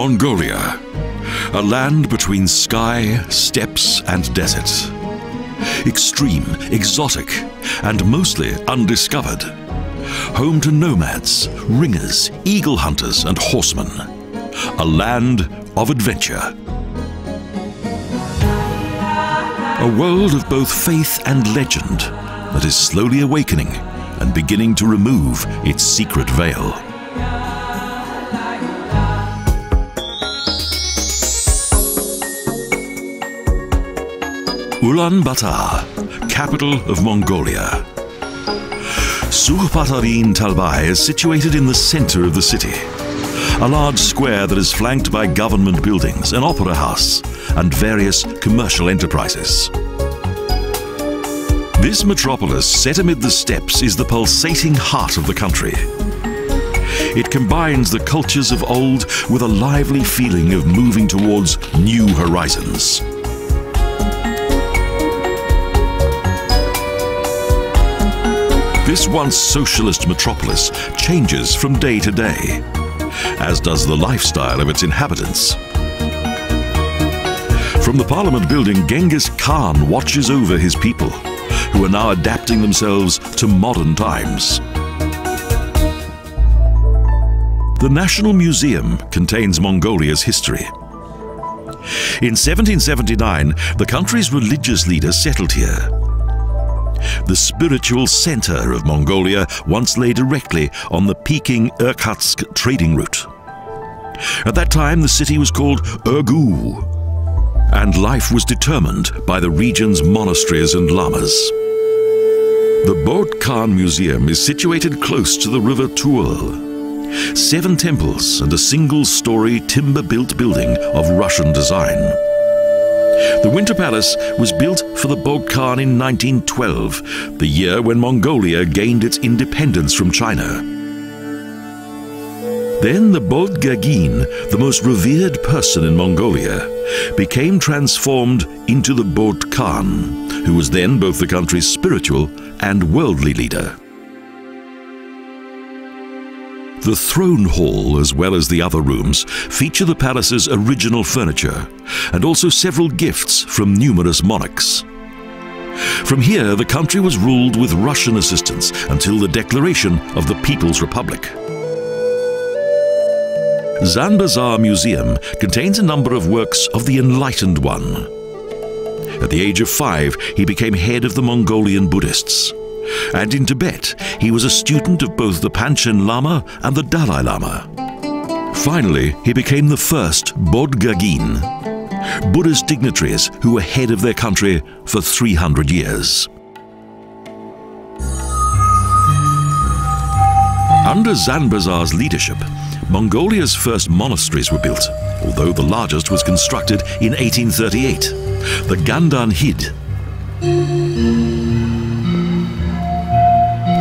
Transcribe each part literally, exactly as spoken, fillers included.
Mongolia, a land between sky, steppes and desert. Extreme, exotic and mostly undiscovered. Home to nomads, ringers, eagle hunters and horsemen. A land of adventure. A world of both faith and legend that is slowly awakening and beginning to remove its secret veil. Ulaanbaatar, capital of Mongolia. Sukhbaatar Talbai is situated in the center of the city. A large square that is flanked by government buildings, an opera house, and various commercial enterprises. This metropolis set amid the steppes is the pulsating heart of the country. It combines the cultures of old with a lively feeling of moving towards new horizons. This once socialist metropolis changes from day to day, as does the lifestyle of its inhabitants. From the Parliament building, Genghis Khan watches over his people, who are now adapting themselves to modern times. The National Museum contains Mongolia's history. In seventeen seventy-nine, the country's religious leader settled here. The spiritual center of Mongolia once lay directly on the Peking-Irkutsk trading route. At that time, the city was called Ergu, and life was determined by the region's monasteries and lamas. The Bogd Khan Museum is situated close to the river Tuol. Seven temples and a single-story timber-built building of Russian design. The Winter Palace was built for the Bogd Khan in nineteen twelve, the year when Mongolia gained its independence from China. Then the Bogd Gegeen, the most revered person in Mongolia, became transformed into the Bogd Khan, who was then both the country's spiritual and worldly leader. The throne hall, as well as the other rooms, feature the palace's original furniture and also several gifts from numerous monarchs. From here, the country was ruled with Russian assistance until the declaration of the People's Republic. Zanabazar Museum contains a number of works of the Enlightened One. At the age of five, he became head of the Mongolian Buddhists. And in Tibet, he was a student of both the Panchen Lama and the Dalai Lama. Finally, he became the first Bogd Gegeen, Buddhist dignitaries who were head of their country for three hundred years. Under Zanabazar's leadership, Mongolia's first monasteries were built, although the largest was constructed in eighteen thirty-eight, the Galdan Hid.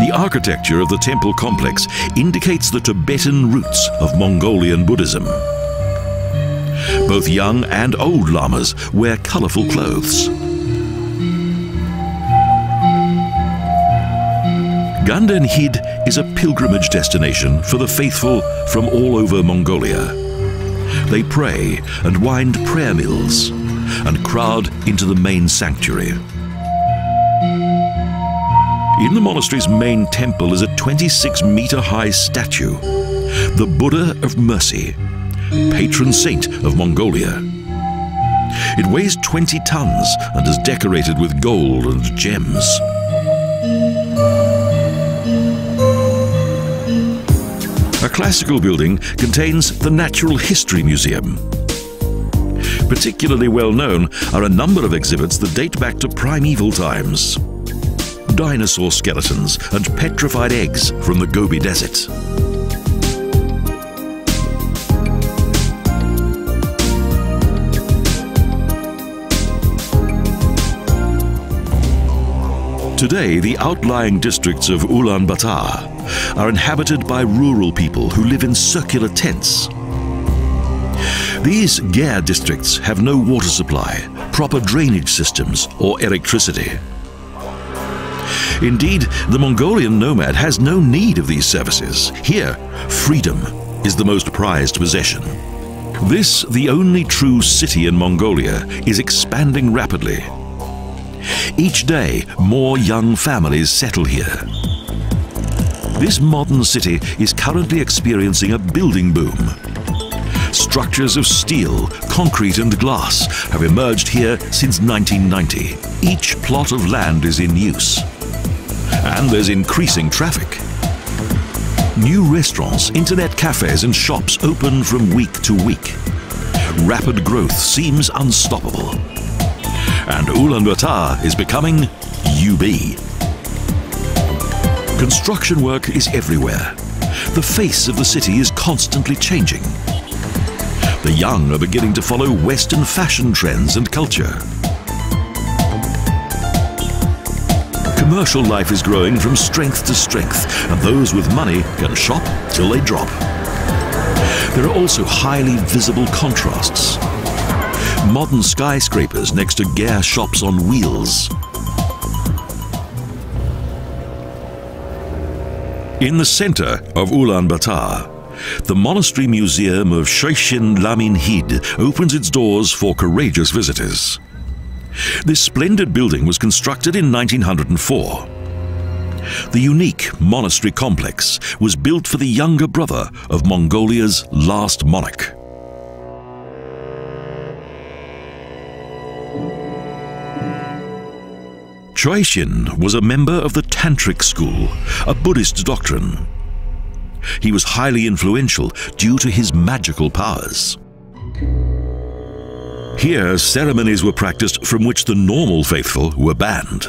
The architecture of the temple complex indicates the Tibetan roots of Mongolian Buddhism. Both young and old lamas wear colorful clothes. Galdan Hid is a pilgrimage destination for the faithful from all over Mongolia. They pray and wind prayer mills and crowd into the main sanctuary. In the monastery's main temple is a twenty-six meter high statue, the Buddha of Mercy, patron saint of Mongolia. It weighs twenty tons and is decorated with gold and gems. A classical building contains the Natural History Museum. Particularly well known are a number of exhibits that date back to primeval times. Dinosaur skeletons and petrified eggs from the Gobi Desert. Today, the outlying districts of Ulaanbaatar are inhabited by rural people who live in circular tents. These Ger districts have no water supply, proper drainage systems or electricity. Indeed, the Mongolian nomad has no need of these services. Here, freedom is the most prized possession. This, the only true city in Mongolia, is expanding rapidly. Each day, more young families settle here. This modern city is currently experiencing a building boom. Structures of steel, concrete and glass have emerged here since nineteen ninety. Each plot of land is in use. And there's increasing traffic. New restaurants, internet cafes and shops open from week to week. Rapid growth seems unstoppable. And Ulaanbaatar is becoming U B. Construction work is everywhere. The face of the city is constantly changing. The young are beginning to follow Western fashion trends and culture. Commercial life is growing from strength to strength, and those with money can shop till they drop. There are also highly visible contrasts. Modern skyscrapers next to gear shops on wheels. In the center of Ulaanbaatar, the Monastery Museum of Shoshin Lamin Hid opens its doors for courageous visitors. This splendid building was constructed in nineteen oh four. The unique monastery complex was built for the younger brother of Mongolia's last monarch. Choishin was a member of the Tantric school, a Buddhist doctrine. He was highly influential due to his magical powers. Here, ceremonies were practiced from which the normal faithful were banned.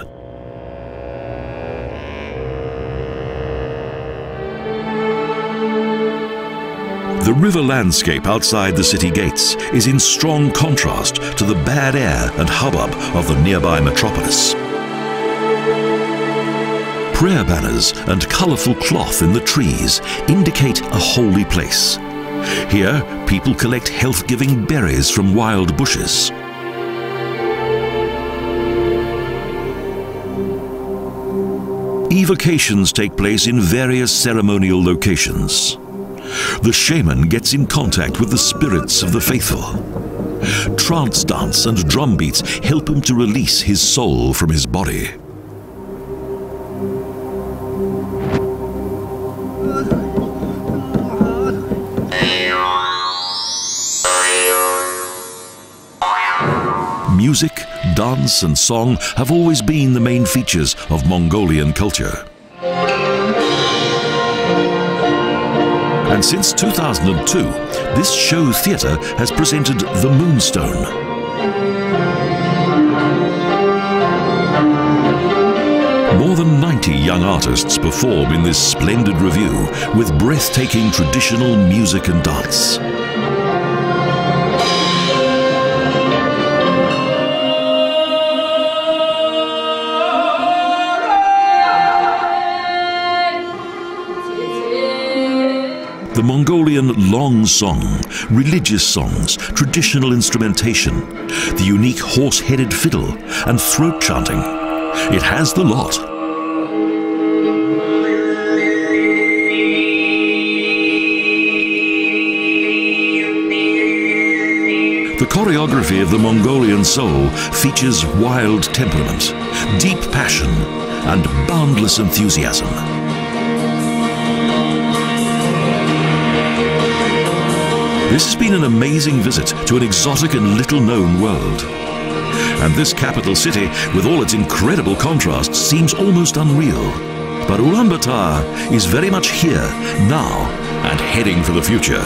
The river landscape outside the city gates is in strong contrast to the bad air and hubbub of the nearby metropolis. Prayer banners and colourful cloth in the trees indicate a holy place. Here, people collect health-giving berries from wild bushes. Evocations take place in various ceremonial locations. The shaman gets in contact with the spirits of the faithful. Trance dance and drum beats help him to release his soul from his body. Music, dance and song have always been the main features of Mongolian culture. And since two thousand two, this show theatre has presented The Moonstone. More than ninety young artists perform in this splendid revue with breathtaking traditional music and dance. The Mongolian long song, religious songs, traditional instrumentation, the unique horse-headed fiddle and throat chanting. It has the lot. The choreography of the Mongolian soul features wild temperament, deep passion and boundless enthusiasm. This has been an amazing visit to an exotic and little-known world. And this capital city, with all its incredible contrasts, seems almost unreal. But Ulaanbaatar is very much here, now, and heading for the future.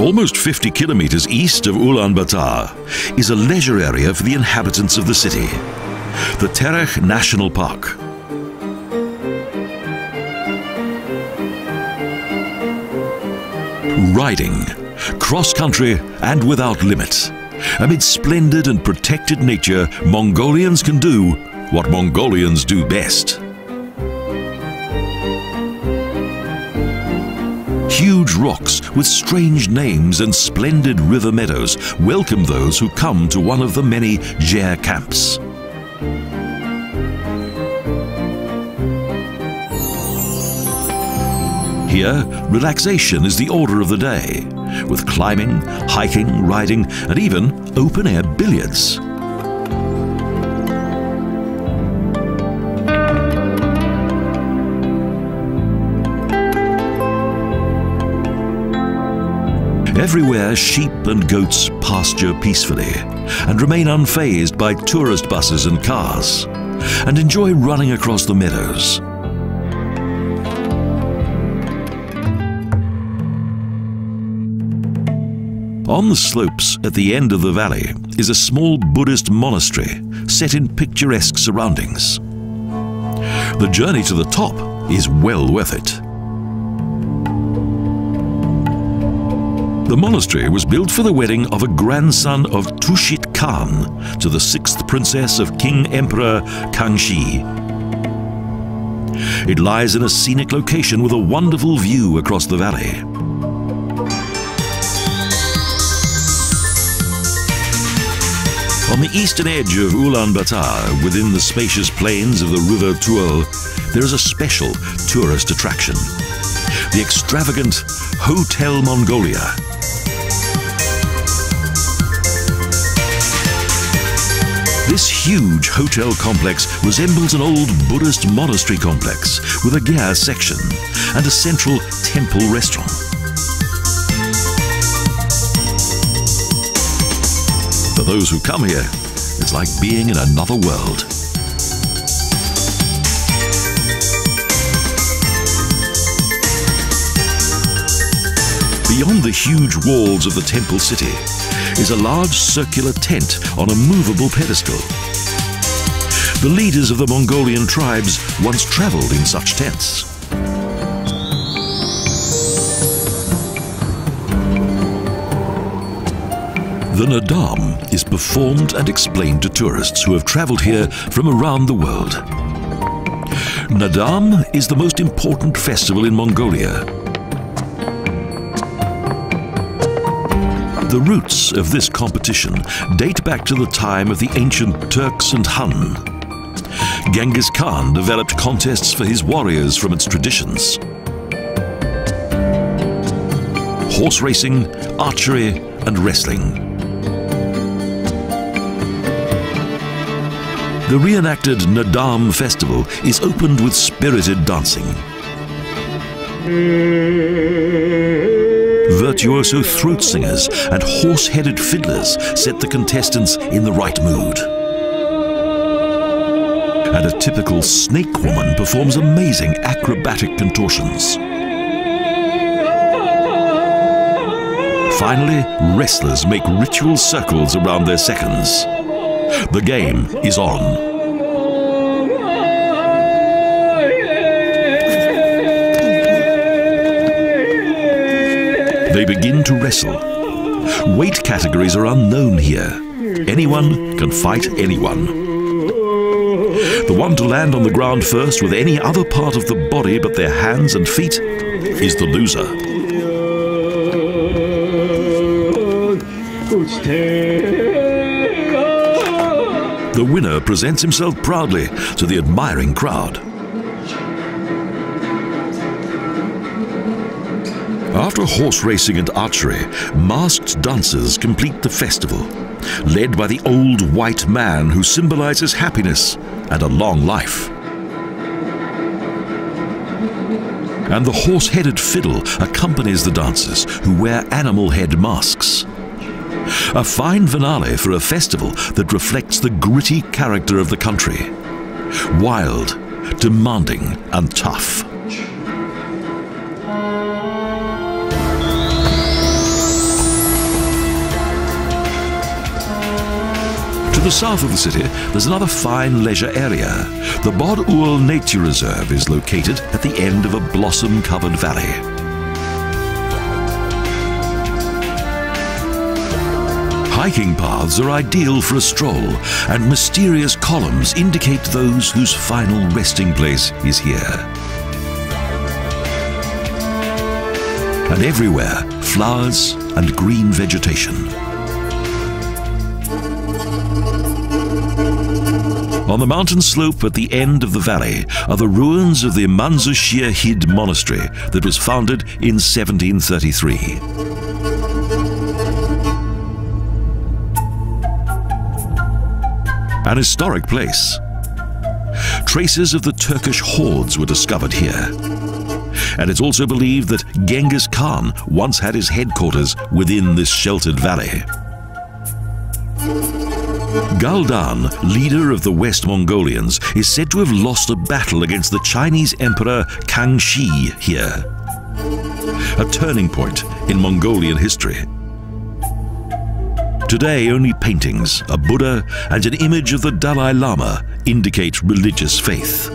Almost fifty kilometers east of Ulaanbaatar is a leisure area for the inhabitants of the city, the Terelj National Park. Riding, cross-country and without limit. Amid splendid and protected nature, Mongolians can do what Mongolians do best. Huge rocks with strange names and splendid river meadows welcome those who come to one of the many Jair camps. Here, relaxation is the order of the day, with climbing, hiking, riding, and even open-air billiards. Everywhere, sheep and goats pasture peacefully and remain unfazed by tourist buses and cars, and enjoy running across the meadows. On the slopes at the end of the valley is a small Buddhist monastery set in picturesque surroundings. The journey to the top is well worth it. The monastery was built for the wedding of a grandson of Tushit Khan to the sixth princess of King Emperor Kangxi. It lies in a scenic location with a wonderful view across the valley. On the eastern edge of Ulaanbaatar, within the spacious plains of the river Tuol, there is a special tourist attraction, the extravagant Hotel Mongolia. This huge hotel complex resembles an old Buddhist monastery complex with a gya section and a central temple restaurant. For those who come here, it's like being in another world. Beyond the huge walls of the temple city is a large circular tent on a movable pedestal. The leaders of the Mongolian tribes once traveled in such tents. The Naadam is performed and explained to tourists who have traveled here from around the world. Naadam is the most important festival in Mongolia. The roots of this competition date back to the time of the ancient Turks and Hun. Genghis Khan developed contests for his warriors from its traditions. Horse racing, archery, and wrestling. The reenacted Naadam festival is opened with spirited dancing. Virtuoso throat singers and horse-headed fiddlers set the contestants in the right mood. And a typical snake woman performs amazing acrobatic contortions. Finally, wrestlers make ritual circles around their seconds. The game is on. They begin to wrestle. Weight categories are unknown here. Anyone can fight anyone. The one to land on the ground first with any other part of the body but their hands and feet is the loser. The winner presents himself proudly to the admiring crowd. After horse racing and archery, masked dancers complete the festival, led by the old white man who symbolizes happiness and a long life. And the horse-headed fiddle accompanies the dancers who wear animal head masks. A fine finale for a festival that reflects the gritty character of the country. Wild, demanding, and tough. To the south of the city, there's another fine leisure area. The Bod Ul Nature Reserve is located at the end of a blossom-covered valley. Hiking paths are ideal for a stroll, and mysterious columns indicate those whose final resting place is here. And everywhere, flowers and green vegetation. On the mountain slope at the end of the valley are the ruins of the Manzushir Hid Monastery that was founded in seventeen thirty-three. An historic place. Traces of the Turkish hordes were discovered here. And it's also believed that Genghis Khan once had his headquarters within this sheltered valley. Galdan, leader of the West Mongolians, is said to have lost a battle against the Chinese Emperor Kangxi here. A turning point in Mongolian history. Today, only paintings, a Buddha, and an image of the Dalai Lama indicate religious faith.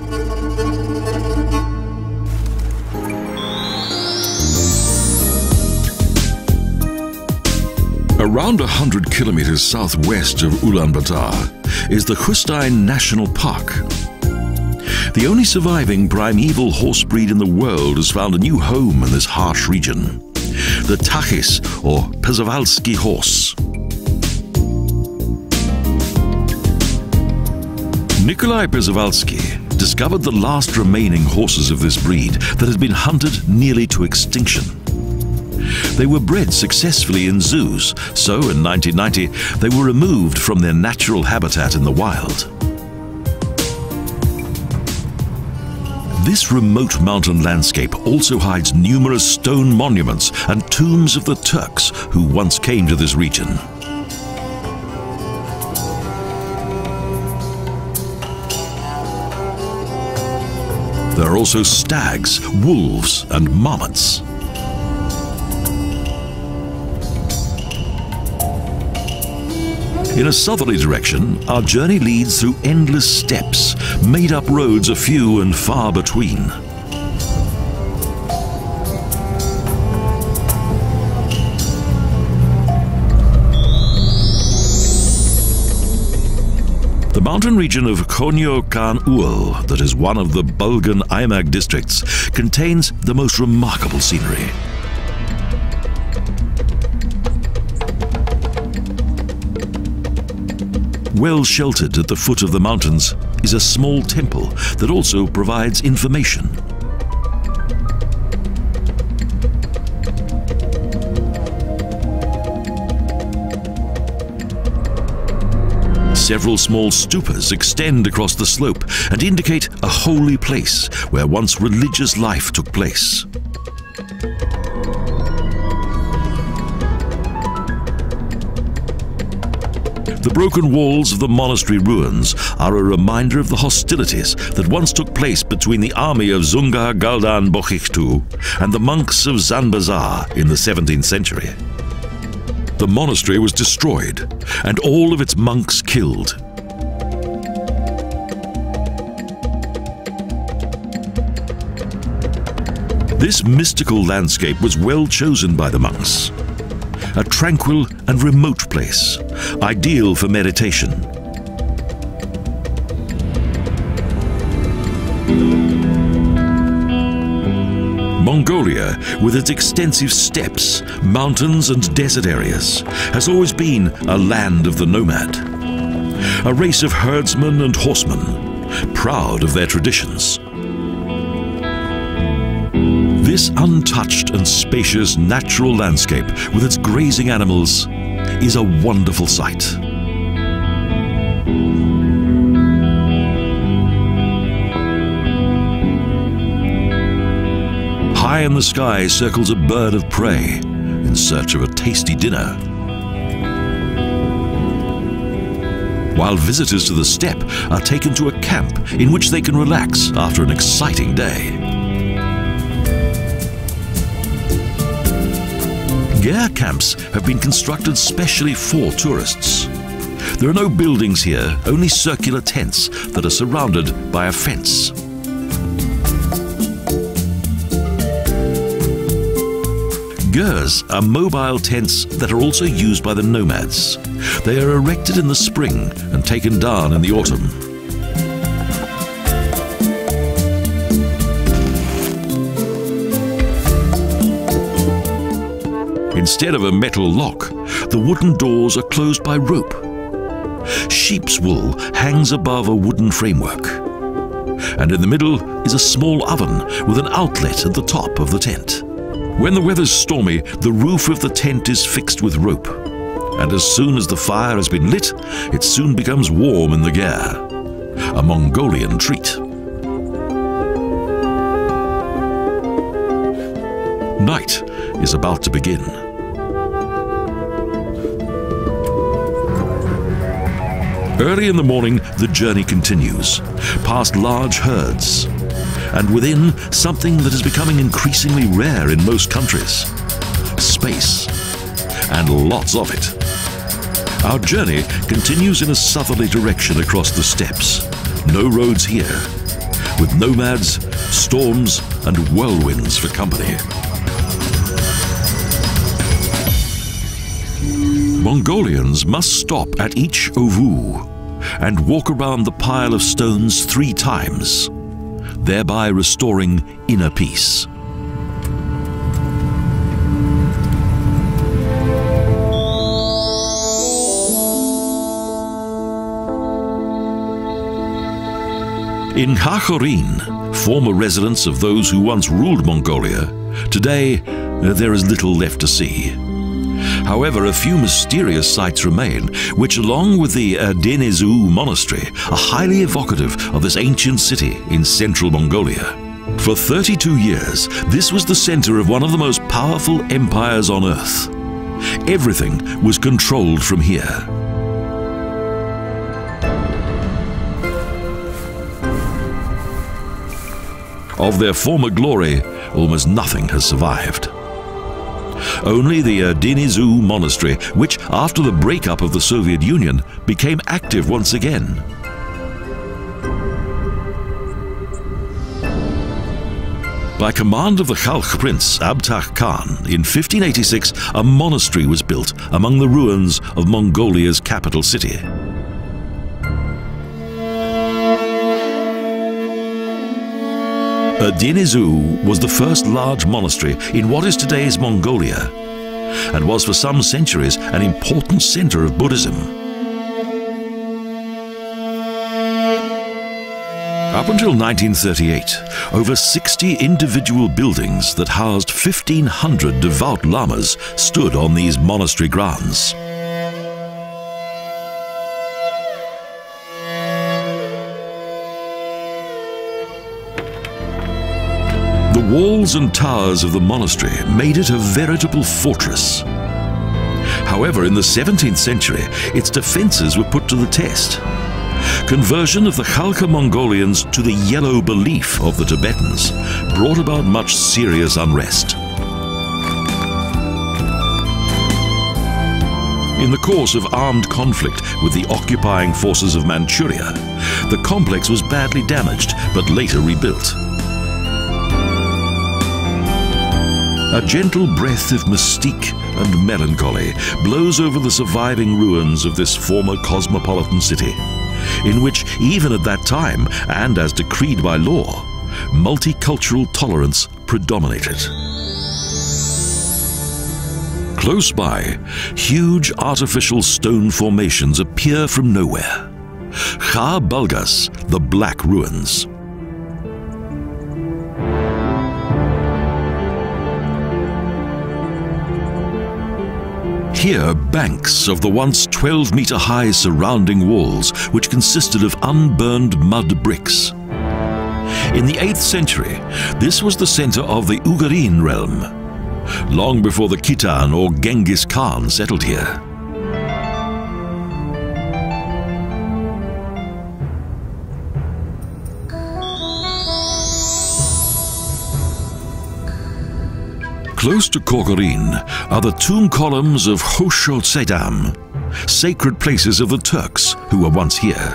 Around one hundred kilometers southwest of Ulaanbaatar is the Khustain National Park. The only surviving primeval horse breed in the world has found a new home in this harsh region, the Takhis or Przewalski horse. Nikolai Przewalski discovered the last remaining horses of this breed that had been hunted nearly to extinction. They were bred successfully in zoos, so in nineteen ninety they were removed from their natural habitat in the wild. This remote mountain landscape also hides numerous stone monuments and tombs of the Turks who once came to this region. There are also stags, wolves, and marmots. In a southerly direction, our journey leads through endless steppes, made up roads are few and far between. The mountain region of Khonyo Khan Uul, that is one of the Bulgan Aimag districts, contains the most remarkable scenery. Well sheltered at the foot of the mountains is a small temple that also provides information. Several small stupas extend across the slope and indicate a holy place where once religious life took place. The broken walls of the monastery ruins are a reminder of the hostilities that once took place between the army of Zungar Galdan Boshugtu and the monks of Zanabazar in the seventeenth century. The monastery was destroyed and all of its monks killed. This mystical landscape was well chosen by the monks. A tranquil and remote place, ideal for meditation. Mongolia, with its extensive steppes, mountains and desert areas, has always been a land of the nomad. A race of herdsmen and horsemen, proud of their traditions. This untouched and spacious natural landscape, with its grazing animals, is a wonderful sight. High in the sky circles a bird of prey in search of a tasty dinner. While visitors to the steppe are taken to a camp in which they can relax after an exciting day. Gare camps have been constructed specially for tourists. There are no buildings here, only circular tents that are surrounded by a fence. Gers are mobile tents that are also used by the nomads. They are erected in the spring and taken down in the autumn. Instead of a metal lock, the wooden doors are closed by rope. sheep's wool hangs above a wooden framework, and in the middle is a small oven with an outlet at the top of the tent. When the weather's stormy, the roof of the tent is fixed with rope, and as soon as the fire has been lit, it soon becomes warm in the gyar, a Mongolian treat. Night is about to begin. Early in the morning, the journey continues, past large herds, and within something that is becoming increasingly rare in most countries, space, and lots of it. Our journey continues in a southerly direction across the steppes. No roads here, with nomads, storms, and whirlwinds for company. Mongolians must stop at each ovu and walk around the pile of stones three times, thereby restoring inner peace. In Kharkhorin, former residence of those who once ruled Mongolia, today there is little left to see. However, a few mysterious sites remain, which along with the Erdene Zuu Monastery are highly evocative of this ancient city in central Mongolia. For thirty-two years, this was the center of one of the most powerful empires on earth. Everything was controlled from here. Of their former glory, almost nothing has survived. Only the Erdene Zuu Monastery, which after the breakup of the Soviet Union became active once again. By command of the Khalkh Prince Abtah Khan, in fifteen eighty-six, a monastery was built among the ruins of Mongolia's capital city. Erdene Zuu was the first large monastery in what is today's Mongolia, and was for some centuries an important center of Buddhism. Up until nineteen thirty-eight, over sixty individual buildings that housed fifteen hundred devout lamas stood on these monastery grounds. The walls and towers of the monastery made it a veritable fortress. However, in the seventeenth century, its defenses were put to the test. Conversion of the Khalkha Mongolians to the yellow belief of the Tibetans brought about much serious unrest. In the course of armed conflict with the occupying forces of Manchuria, the complex was badly damaged but later rebuilt. A gentle breath of mystique and melancholy blows over the surviving ruins of this former cosmopolitan city, in which even at that time, and as decreed by law, multicultural tolerance predominated. Close by, huge artificial stone formations appear from nowhere. Khar Balgas, the Black Ruins. Here, banks of the once twelve meter high surrounding walls, which consisted of unburned mud bricks. In the eighth century, this was the center of the Ugarin realm, long before the Khitan or Genghis Khan settled here. Close to Kharkhorin are the tomb columns of Khosrow Sedam, sacred places of the Turks who were once here.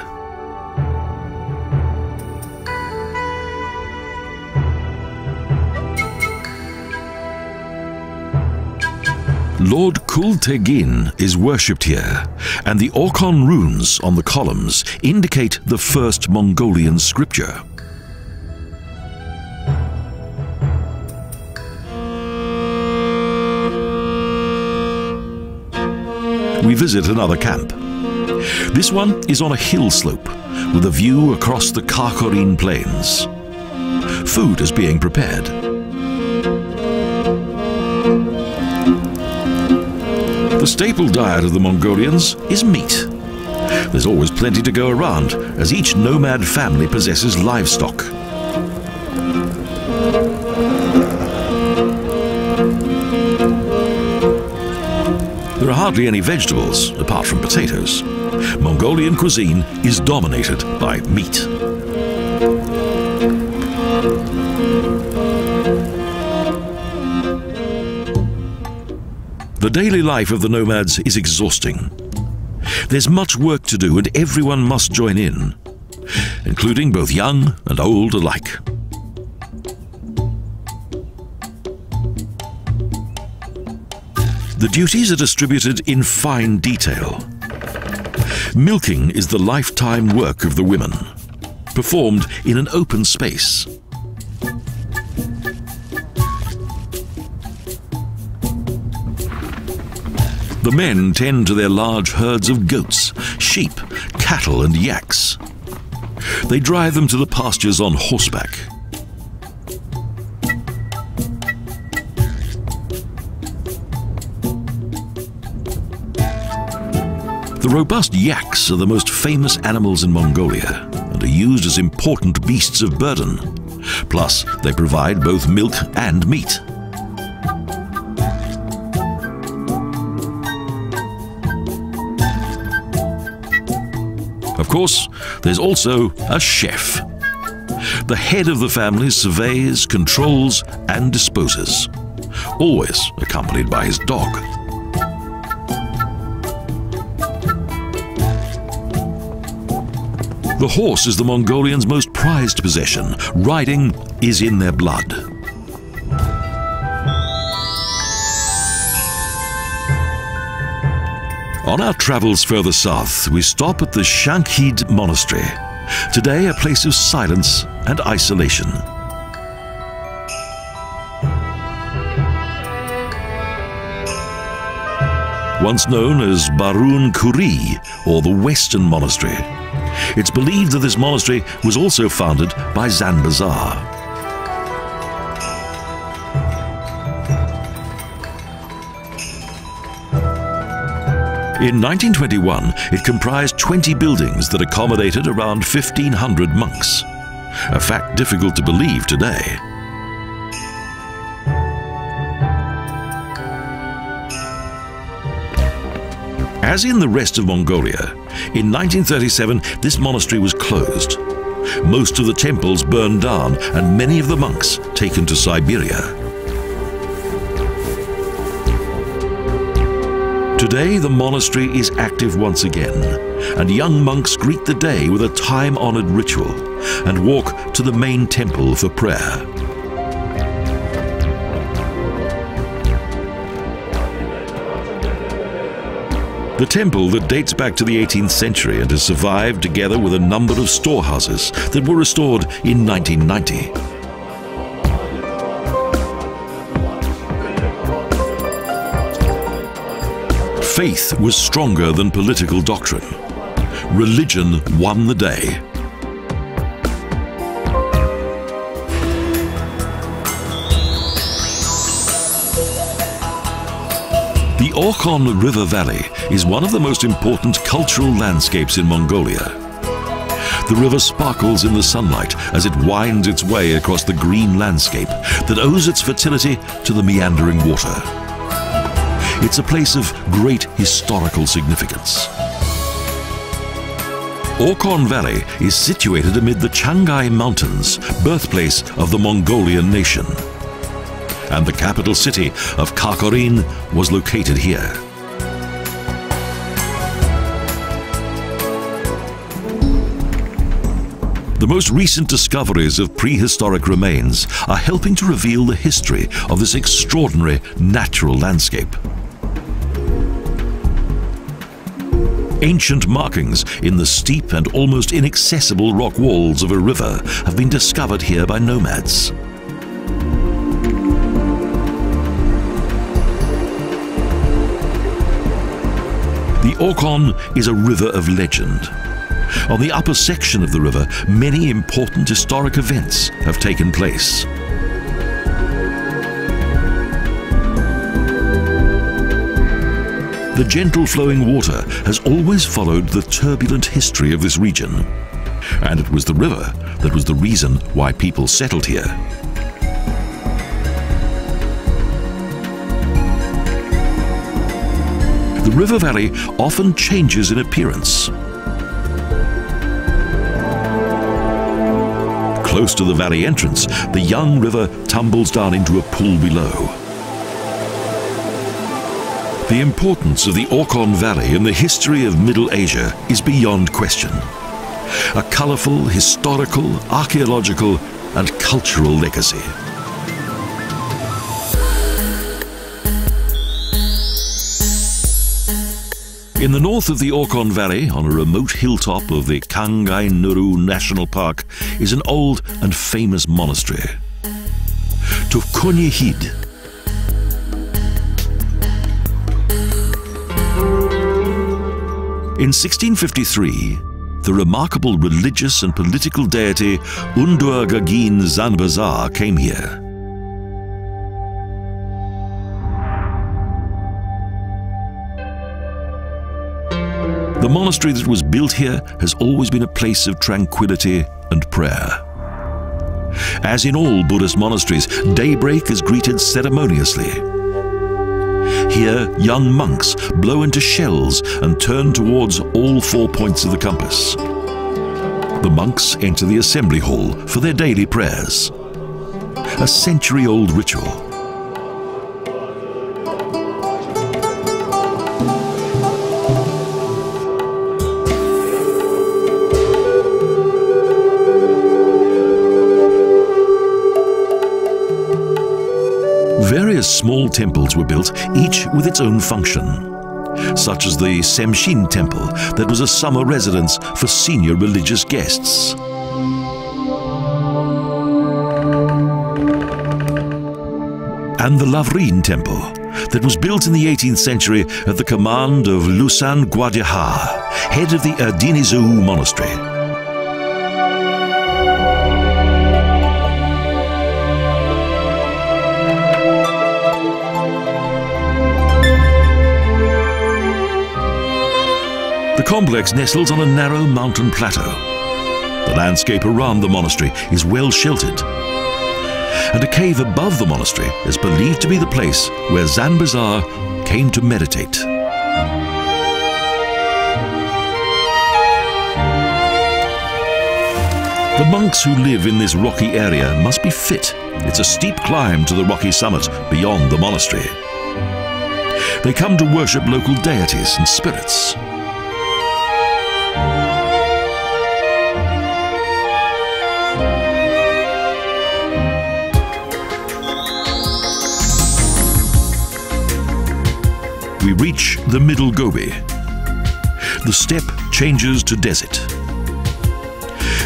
Lord Kultegin is worshipped here, and the Orkhon runes on the columns indicate the first Mongolian scripture. We visit another camp. This one is on a hill slope with a view across the Kharkhorin plains. Food is being prepared. The staple diet of the Mongolians is meat. There's always plenty to go around, as each nomad family possesses livestock. There are hardly any vegetables, apart from potatoes. Mongolian cuisine is dominated by meat. The daily life of the nomads is exhausting. There's much work to do and everyone must join in, including both young and old alike. The duties are distributed in fine detail. Milking is the lifetime work of the women, performed in an open space. The men tend to their large herds of goats, sheep, cattle and yaks. They drive them to the pastures on horseback. The robust yaks are the most famous animals in Mongolia and are used as important beasts of burden. Plus, they provide both milk and meat. Of course, there's also a chef. The head of the family surveys, controls, and disposes, always accompanied by his dog. The horse is the Mongolians' most prized possession. Riding is in their blood. On our travels further south, we stop at the Hid Monastery, today a place of silence and isolation. Once known as Barun Kuri, or the Western Monastery, it's believed that this monastery was also founded by Zanabazar. In nineteen twenty-one, it comprised twenty buildings that accommodated around fifteen hundred monks, a fact difficult to believe today. As in the rest of Mongolia, in nineteen thirty-seven this monastery was closed. Most of the temples burned down and many of the monks taken to Siberia. Today the monastery is active once again, and young monks greet the day with a time-honored ritual and walk to the main temple for prayer. The temple that dates back to the eighteenth century and has survived together with a number of storehouses that were restored in nineteen ninety. Faith was stronger than political doctrine. Religion won the day. The Orkhon River Valley is one of the most important cultural landscapes in Mongolia. The river sparkles in the sunlight as it winds its way across the green landscape that owes its fertility to the meandering water. It's a place of great historical significance. Orkhon Valley is situated amid the Chang'ai Mountains, birthplace of the Mongolian nation. And the capital city of Kharkhorin was located here. The most recent discoveries of prehistoric remains are helping to reveal the history of this extraordinary natural landscape. Ancient markings in the steep and almost inaccessible rock walls of a river have been discovered here by nomads. The Orkhon is a river of legend. On the upper section of the river, many important historic events have taken place. The gentle flowing water has always followed the turbulent history of this region, and it was the river that was the reason why people settled here. The river valley often changes in appearance. Close to the valley entrance, the young river tumbles down into a pool below. The importance of the Orkhon Valley in the history of Middle Asia is beyond question. A colourful, historical, archaeological and cultural legacy. In the north of the Orkhon Valley, on a remote hilltop of the Kangxi National Park, is an old and famous monastery, Tushit Hid. In sixteen fifty-three, the remarkable religious and political deity Erdene Zuu Zanabazar came here. The monastery that was built here has always been a place of tranquility and prayer. As in all Buddhist monasteries, daybreak is greeted ceremoniously. Here, young monks blow into shells and turn towards all four points of the compass. The monks enter the assembly hall for their daily prayers, a century-old ritual. Small temples were built, each with its own function, such as the Semshin temple that was a summer residence for senior religious guests. And the Lavrin temple that was built in the eighteenth century at the command of Lusan Gwadihar, head of the Erdene Zuu Monastery. The complex nestles on a narrow mountain plateau. The landscape around the monastery is well sheltered, and a cave above the monastery is believed to be the place where Zanabazar came to meditate. The monks who live in this rocky area must be fit. It's a steep climb to the rocky summit beyond the monastery. They come to worship local deities and spirits. We reach the middle Gobi. The steppe changes to desert.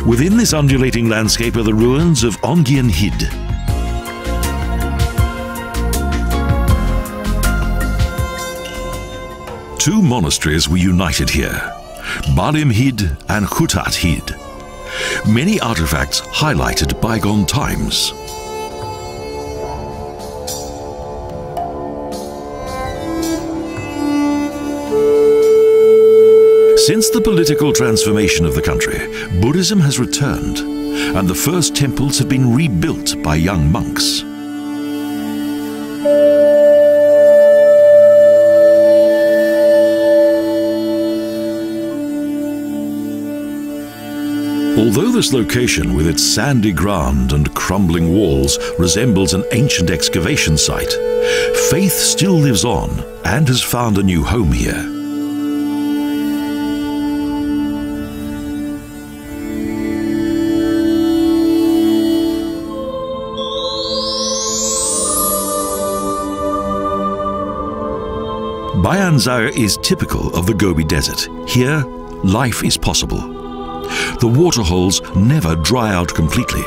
Within this undulating landscape are the ruins of Ongian Hid. Two monasteries were united here, Balim Hid and Khutat Hid. Many artifacts highlighted bygone times. Since the political transformation of the country, Buddhism has returned, and the first temples have been rebuilt by young monks. Although this location, with its sandy ground and crumbling walls, resembles an ancient excavation site, faith still lives on and has found a new home here. Bayanzara is typical of the Gobi Desert. Here, life is possible. The waterholes never dry out completely.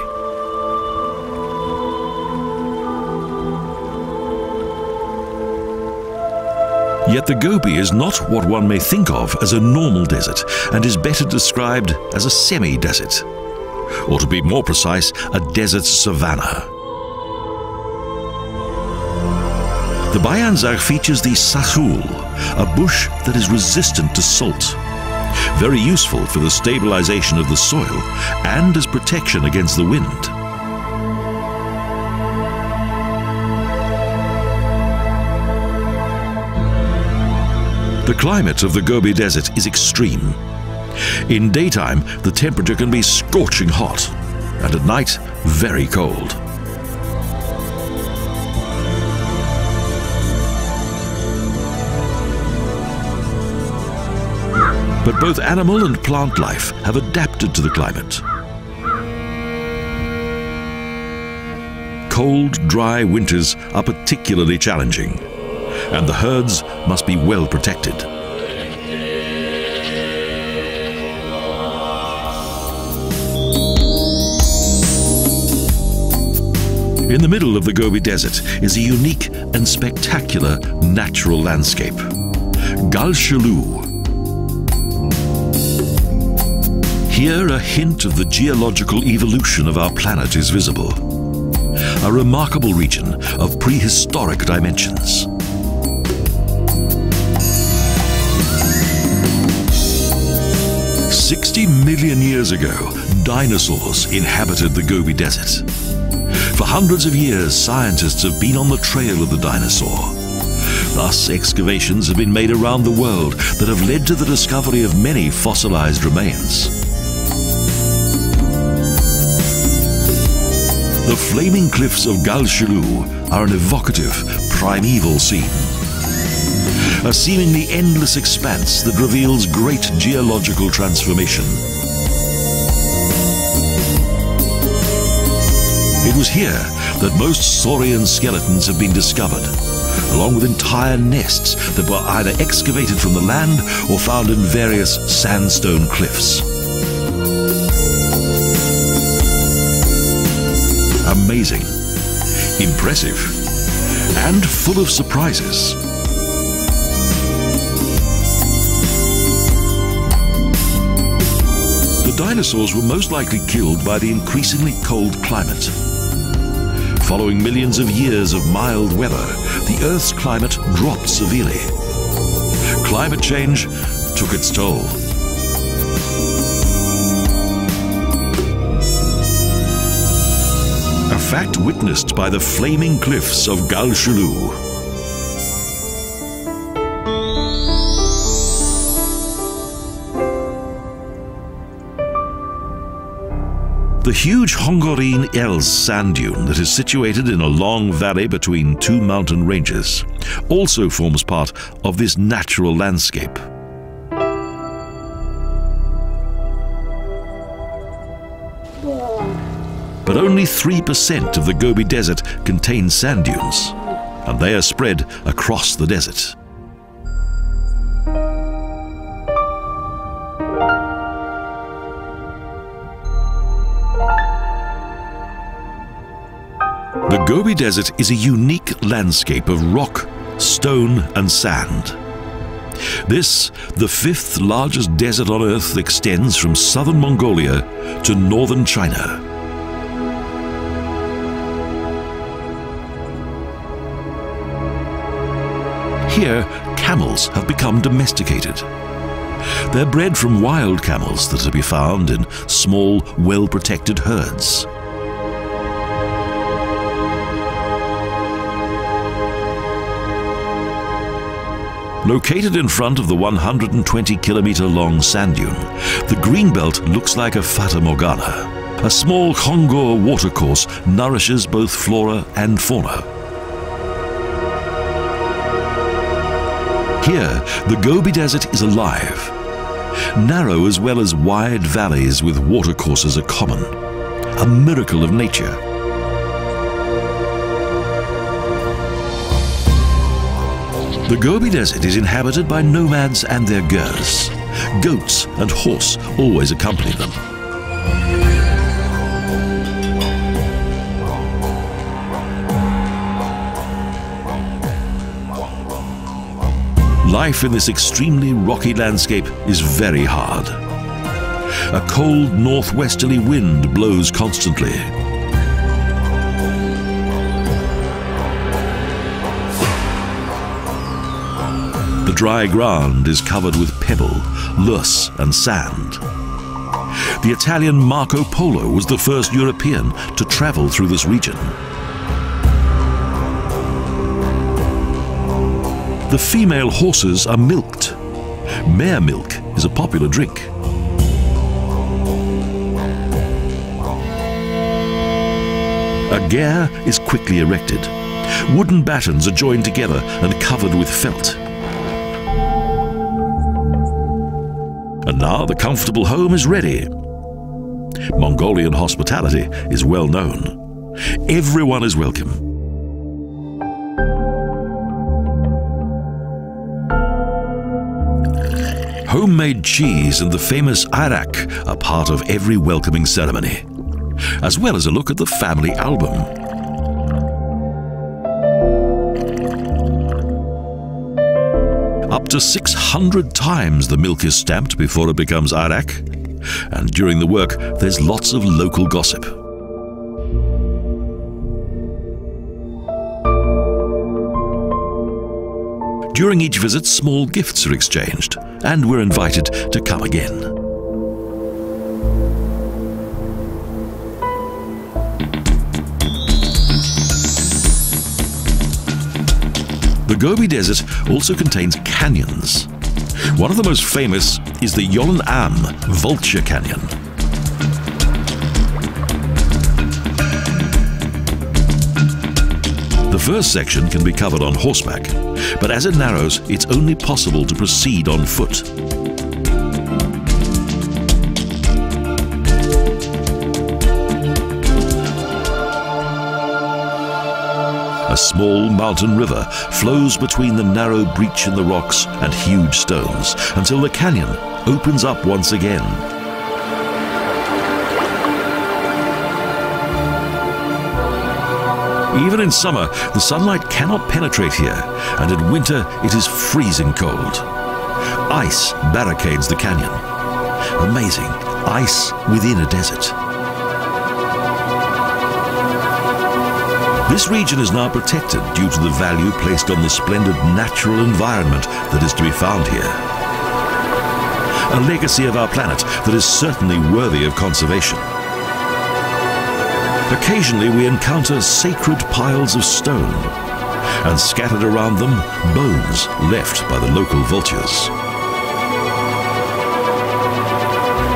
Yet the Gobi is not what one may think of as a normal desert and is better described as a semi-desert, or to be more precise, a desert savanna. The Bayanzag features the sakhul, a bush that is resistant to salt, very useful for the stabilization of the soil and as protection against the wind. The climate of the Gobi Desert is extreme. In daytime, the temperature can be scorching hot, and at night, very cold. But both animal and plant life have adapted to the climate. Cold, dry winters are particularly challenging, and the herds must be well protected. In the middle of the Gobi Desert is a unique and spectacular natural landscape, Gal Shiluu. Here a hint of the geological evolution of our planet is visible, a remarkable region of prehistoric dimensions. sixty million years ago, dinosaurs inhabited the Gobi Desert. For hundreds of years, scientists have been on the trail of the dinosaur. Thus, excavations have been made around the world that have led to the discovery of many fossilized remains. The flaming cliffs of Gal Shiluu are an evocative, primeval scene. A seemingly endless expanse that reveals great geological transformation. It was here that most saurian skeletons have been discovered, along with entire nests that were either excavated from the land or found in various sandstone cliffs. Amazing, impressive, and full of surprises. Dinosaurs were most likely killed by the increasingly cold climate. Following millions of years of mild weather, the Earth's climate dropped severely. Climate change took its toll. A fact witnessed by the flaming cliffs of Gal Shiluu. The huge Kharkhorin Els sand dune that is situated in a long valley between two mountain ranges also forms part of this natural landscape. But only three percent of the Gobi Desert contains sand dunes, and they are spread across the desert. The Gobi Desert is a unique landscape of rock, stone and sand. This, the fifth largest desert on Earth, extends from southern Mongolia to northern China. Here, camels have become domesticated. They're bred from wild camels that are to be found in small, well-protected herds. Located in front of the one hundred twenty kilometer long sand dune, the greenbelt looks like a fata morgana. A small Khongo watercourse nourishes both flora and fauna. Here, the Gobi Desert is alive. Narrow as well as wide valleys with watercourses are common, a miracle of nature. The Gobi Desert is inhabited by nomads and their ghurs. Goats and horse always accompany them. life in this extremely rocky landscape is very hard. A cold northwesterly wind blows constantly. The dry ground is covered with pebble, loess and sand. The Italian Marco Polo was the first European to travel through this region. The female horses are milked. Mare milk is a popular drink. A gare is quickly erected. Wooden battens are joined together and covered with felt. And now the comfortable home is ready. Mongolian hospitality is well known. Everyone is welcome. Homemade cheese and the famous ayrak are part of every welcoming ceremony, as well as a look at the family album. Up to six hundred times the milk is stamped before it becomes ayrak, and during the work there's lots of local gossip. During each visit, small gifts are exchanged, and we're invited to come again. The Gobi Desert also contains canyons. One of the most famous is the Ulaanbaatar Vulture Canyon. The first section can be covered on horseback, but as it narrows, it's only possible to proceed on foot. A small mountain river flows between the narrow breach in the rocks and huge stones until the canyon opens up once again. Even in summer, the sunlight cannot penetrate here, and in winter it is freezing cold. Ice barricades the canyon. Amazing, ice within a desert. This region is now protected due to the value placed on the splendid natural environment that is to be found here. A legacy of our planet that is certainly worthy of conservation. Occasionally we encounter sacred piles of stone, and scattered around them, bones left by the local vultures.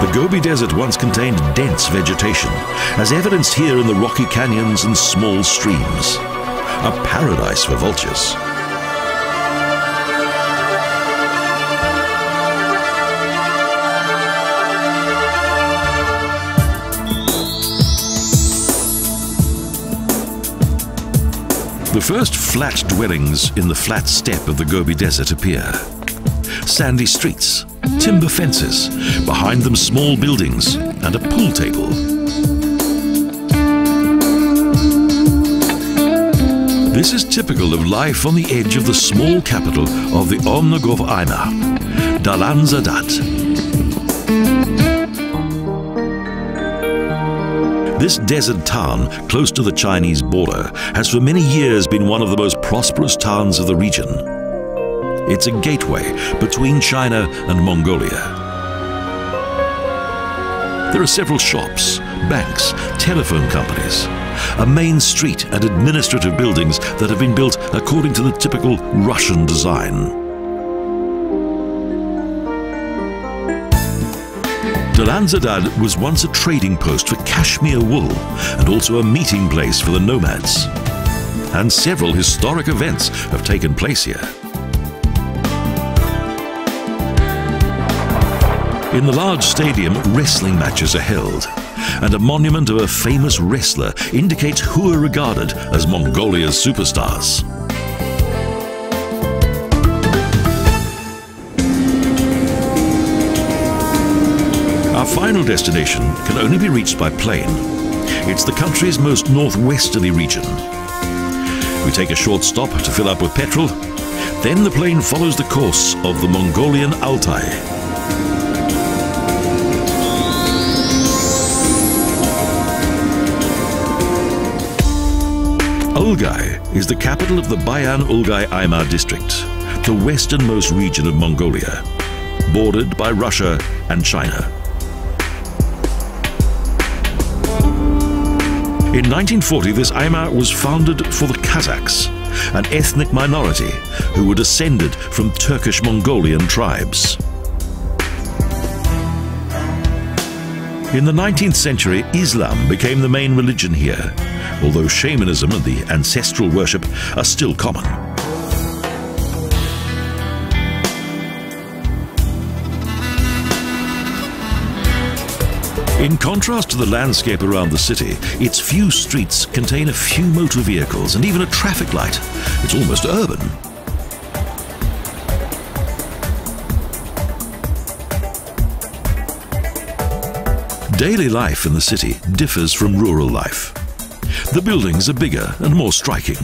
The Gobi Desert once contained dense vegetation, as evidenced here in the rocky canyons and small streams. A paradise for vultures. The first flat dwellings in the flat steppe of the Gobi Desert appear. Sandy streets, timber fences, behind them small buildings and a pool table. This is typical of life on the edge of the small capital of the Erdene Zuu Monastery, Dalanzadgad. This desert town, close to the Chinese border, has for many years been one of the most prosperous towns of the region. It's a gateway between China and Mongolia. There are several shops, banks, telephone companies, a main street and administrative buildings that have been built according to the typical Russian design. Dalanzadgad was once a trading post for cashmere wool and also a meeting place for the nomads. And several historic events have taken place here. In the large stadium, wrestling matches are held, and a monument of a famous wrestler indicates who are regarded as Mongolia's superstars. Our final destination can only be reached by plane. It's the country's most northwesterly region. We take a short stop to fill up with petrol, Then the plain follows the course of the Mongolian Altai. Ulgai is the capital of the Bayan Ulgai Aimag district, the westernmost region of Mongolia, bordered by Russia and China. In nineteen forty, this Aimag was founded for the Kazakhs, an ethnic minority who were descended from Turkish Mongolian tribes. In the nineteenth century, Islam became the main religion here, although shamanism and the ancestral worship are still common. In contrast to the landscape around the city, its few streets contain a few motor vehicles and even a traffic light. It's almost urban. Daily life in the city differs from rural life. The buildings are bigger and more striking.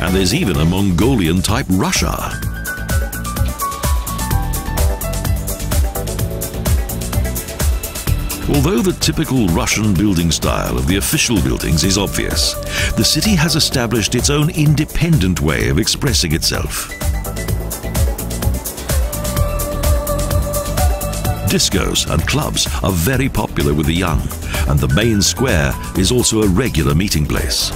And there's even a Mongolian-type rush hour. Although the typical Russian building style of the official buildings is obvious, the city has established its own independent way of expressing itself. Discos and clubs are very popular with the young, and the main square is also a regular meeting place.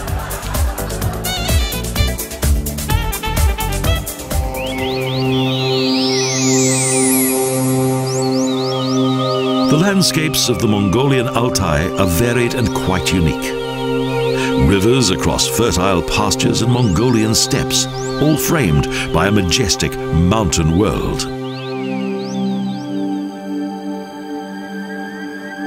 The landscapes of the Mongolian Altai are varied and quite unique. Rivers across fertile pastures and Mongolian steppes, all framed by a majestic mountain world.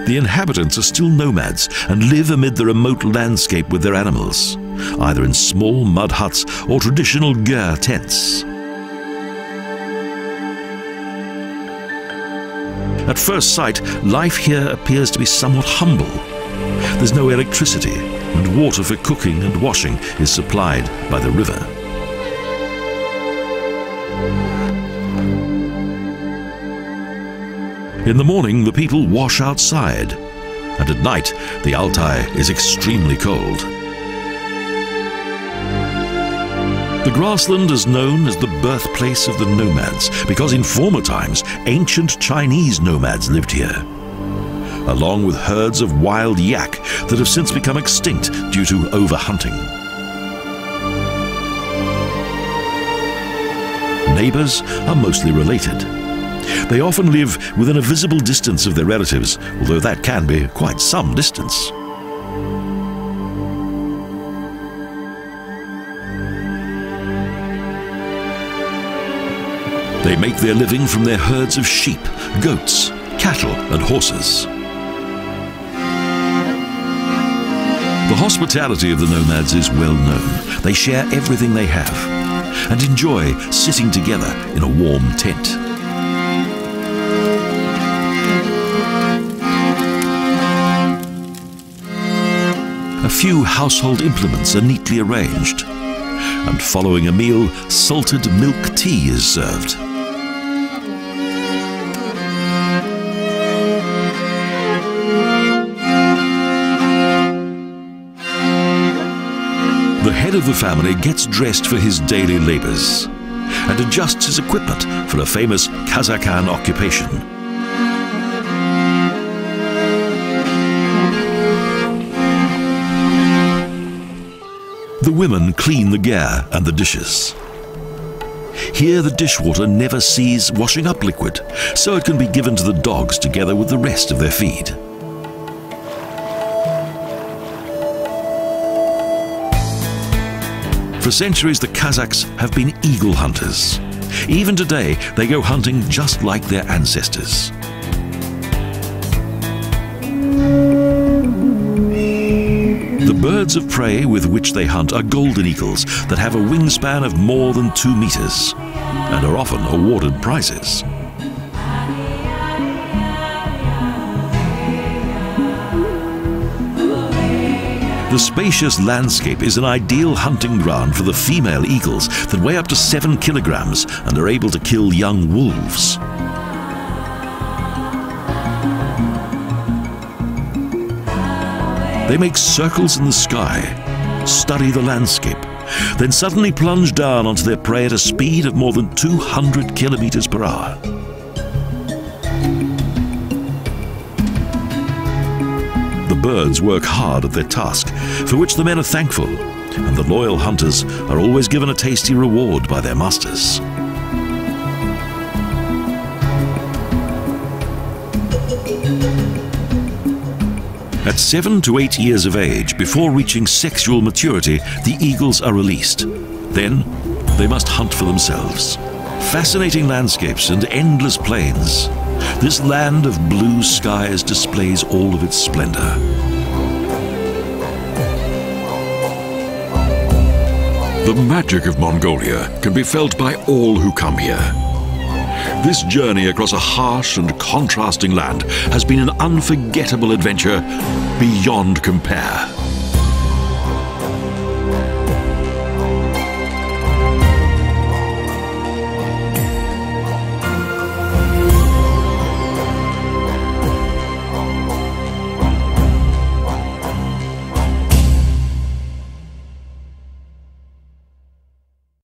The inhabitants are still nomads and live amid the remote landscape with their animals, either in small mud huts or traditional ger tents. At first sight, life here appears to be somewhat humble. There's no electricity, and water for cooking and washing is supplied by the river. In the morning, the people wash outside, and at night, the Altai is extremely cold. The grassland is known as the birthplace of the nomads because in former times, ancient Chinese nomads lived here, along with herds of wild yak that have since become extinct due to overhunting. Neighbors are mostly related. They often live within a visible distance of their relatives, although that can be quite some distance. They make their living from their herds of sheep, goats, cattle and horses. The hospitality of the nomads is well known. They share everything they have and enjoy sitting together in a warm tent. A few household implements are neatly arranged, and following a meal, salted milk tea is served. The head of the family gets dressed for his daily labors and adjusts his equipment for a famous Kazakhan occupation. The women clean the ger and the dishes. Here the dishwater never sees washing up liquid, so it can be given to the dogs together with the rest of their feed. For centuries, the Kazakhs have been eagle hunters. Even today, they go hunting just like their ancestors. The birds of prey with which they hunt are golden eagles that have a wingspan of more than two meters and are often awarded prizes. The spacious landscape is an ideal hunting ground for the female eagles that weigh up to seven kilograms and are able to kill young wolves. They make circles in the sky, study the landscape, then suddenly plunge down onto their prey at a speed of more than two hundred kilometers per hour. The birds work hard at their task, for which the men are thankful, and the loyal hunters are always given a tasty reward by their masters. At seven to eight years of age, before reaching sexual maturity, the eagles are released. Then, they must hunt for themselves. Fascinating landscapes and endless plains. This land of blue skies displays all of its splendor. The magic of Mongolia can be felt by all who come here. This journey across a harsh and contrasting land has been an unforgettable adventure beyond compare.